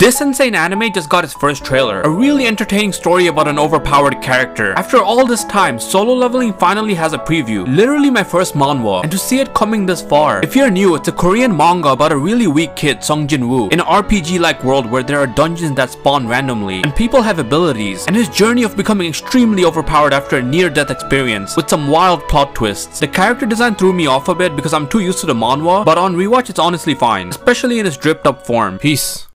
This insane anime just got its first trailer, a really entertaining story about an overpowered character. After all this time, Solo Leveling finally has a preview, literally my first manhwa, and to see it coming this far. If you're new, it's a Korean manga about a really weak kid, Sung Jin-Woo, in an RPG-like world where there are dungeons that spawn randomly, and people have abilities, and his journey of becoming extremely overpowered after a near-death experience, with some wild plot twists. The character design threw me off a bit because I'm too used to the manhwa, but on rewatch it's honestly fine, especially in its dripped-up form. Peace.